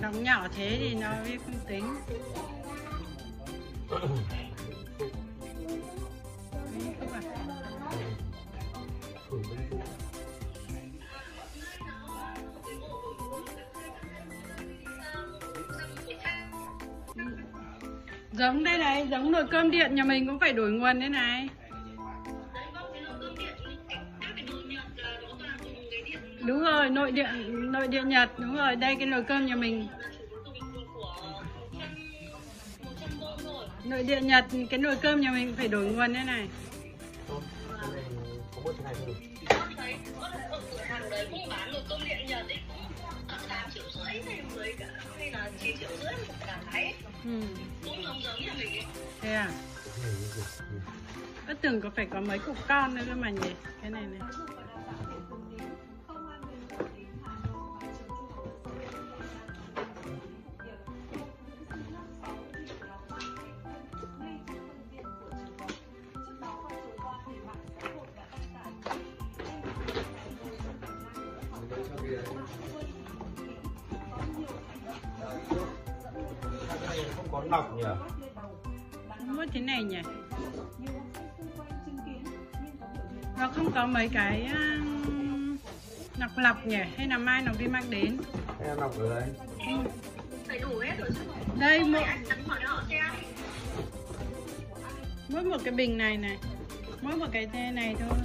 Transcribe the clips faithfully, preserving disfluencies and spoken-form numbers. Đóng nhỏ thế thì nó không tính. Giống đây này, giống nồi cơm điện nhà mình cũng phải đổi nguồn thế này. Đúng rồi, nội điện nội điện Nhật, đúng rồi, đây cái nồi cơm nhà mình. Nội điện Nhật, cái nồi cơm nhà mình phải đổi nguồn thế này. Ừ. Thế à? Ất tưởng có phải có mấy cục con nữa cơ mà nhỉ? Cái này này. Có nọc nhỉ? Mua thế này nhỉ? Nó không có mấy cái nọc lọc nhỉ? Hay là mai nó đi mang đến? Hay là nọc ở đây? Ừ. Phải đủ hết rồi chứ. Đây mỗi... mỗi một cái bình này này, mỗi một cái này thôi.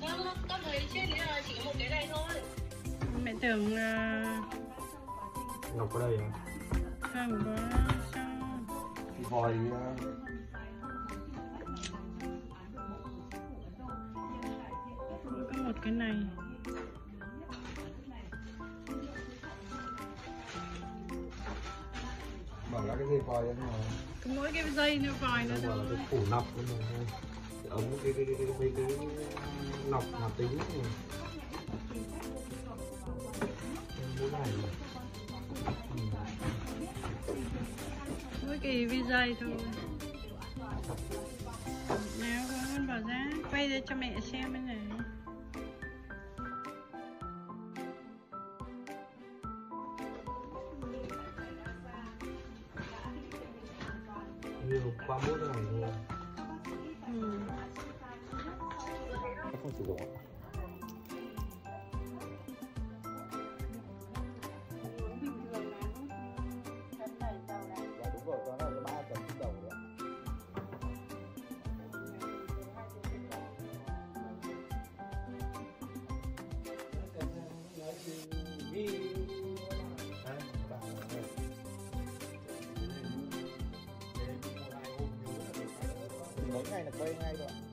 Vâng, con thấy trên đấy là chỉ một cái này thôi. Mẹ tưởng uh... nọc ở đây à? Không có cái vòi có một cái này bảo là cái dây vòi nữa mà mỗi cái dây nó vòi nó đâu cái củ nọc nữa mà ống cái cái cái cái cái nọc mà tính cái này cái vi dây thôi. Nào con bảo ra quay ra cho mẹ xem bên này. Nhiều quá mốt rồi. Ừ. Không chịu được. Mấy ngày là quay ngay rồi.